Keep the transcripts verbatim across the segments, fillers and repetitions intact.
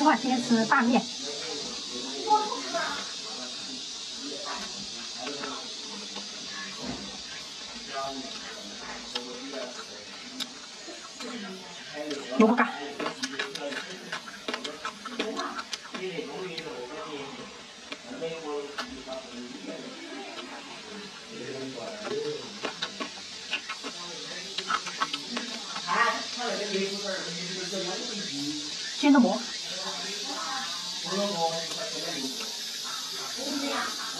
我今天吃大面。萝卜干。 煎的蘑菇，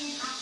嗯。